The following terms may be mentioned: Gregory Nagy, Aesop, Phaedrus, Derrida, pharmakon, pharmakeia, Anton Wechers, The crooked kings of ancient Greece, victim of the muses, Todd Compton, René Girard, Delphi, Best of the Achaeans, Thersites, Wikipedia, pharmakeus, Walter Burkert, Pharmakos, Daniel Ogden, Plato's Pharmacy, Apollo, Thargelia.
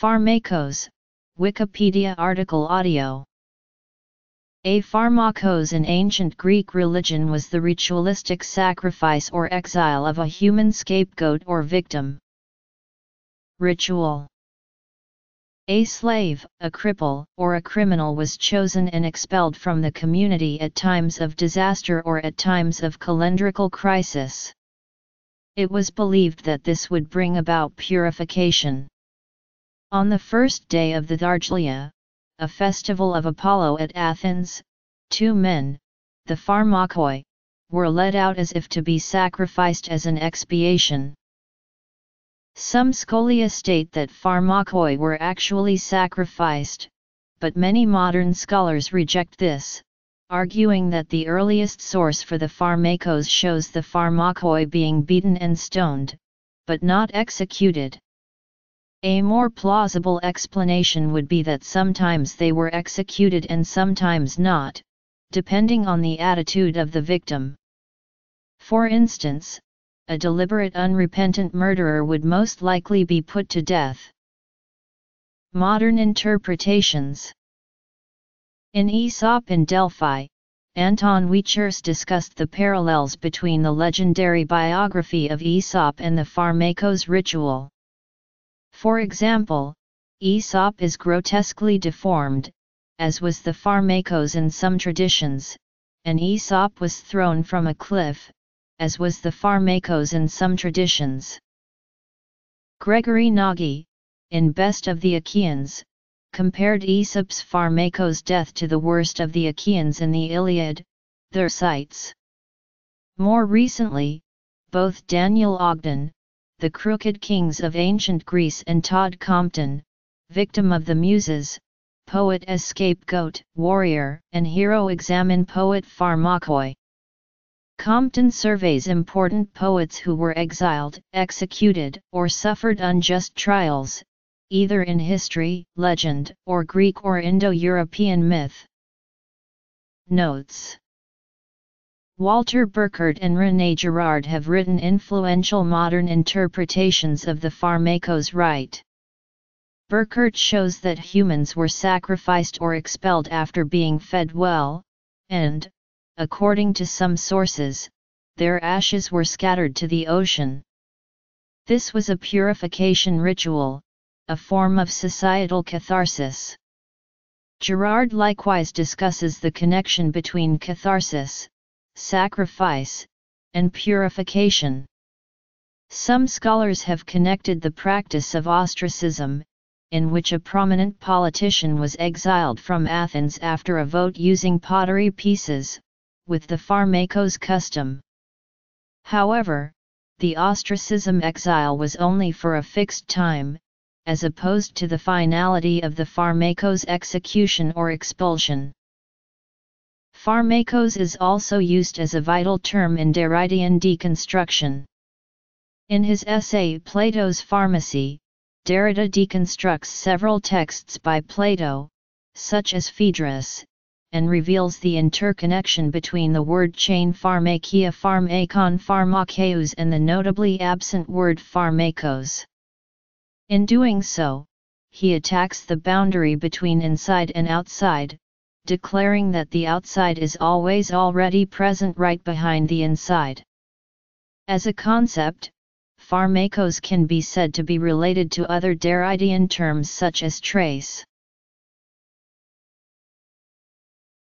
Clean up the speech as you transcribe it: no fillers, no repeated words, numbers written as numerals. Pharmakos, Wikipedia article audio. A pharmakos in ancient Greek religion was the ritualistic sacrifice or exile of a human scapegoat or victim. Ritual. A slave, a cripple, or a criminal was chosen and expelled from the community at times of disaster or at times of calendrical crisis. It was believed that this would bring about purification. On the first day of the Thargelia, a festival of Apollo at Athens, two men, the pharmakoi, were led out as if to be sacrificed as an expiation. Some scholia state that pharmakoi were actually sacrificed, but many modern scholars reject this, arguing that the earliest source for the pharmakos shows the pharmakoi being beaten and stoned, but not executed. A more plausible explanation would be that sometimes they were executed and sometimes not, depending on the attitude of the victim. For instance, a deliberate unrepentant murderer would most likely be put to death. Modern interpretations. In Aesop and Delphi, Anton Wechers discussed the parallels between the legendary biography of Aesop and the pharmakos ritual. For example, Aesop is grotesquely deformed, as was the pharmakos in some traditions, and Aesop was thrown from a cliff, as was the pharmakos in some traditions. Gregory Nagy, in Best of the Achaeans, compared Aesop's pharmakos death to the worst of the Achaeans in the Iliad, Thersites. More recently, both Daniel Ogden, The Crooked Kings of Ancient Greece, and Todd Compton, Victim of the Muses, Poet as Scapegoat, Warrior, and Hero examine poet pharmakoi. Compton surveys important poets who were exiled, executed, or suffered unjust trials, either in history, legend, or Greek or Indo-European myth. Notes. Walter Burkert and René Girard have written influential modern interpretations of the pharmakos rite. Burkert shows that humans were sacrificed or expelled after being fed well, and, according to some sources, their ashes were scattered to the ocean. This was a purification ritual, a form of societal catharsis. Girard likewise discusses the connection between catharsis, sacrifice, and purification. Some scholars have connected the practice of ostracism, in which a prominent politician was exiled from Athens after a vote using pottery pieces, with the pharmakos custom. However, the ostracism exile was only for a fixed time, as opposed to the finality of the pharmakos execution or expulsion. Pharmakos is also used as a vital term in Derridean deconstruction. In his essay Plato's Pharmacy, Derrida deconstructs several texts by Plato, such as Phaedrus, and reveals the interconnection between the word chain pharmakeia, pharmakon, pharmakeus, and the notably absent word pharmakos. In doing so, he attacks the boundary between inside and outside, declaring that the outside is always already present right behind the inside. As a concept, pharmakos can be said to be related to other Derridean terms such as trace.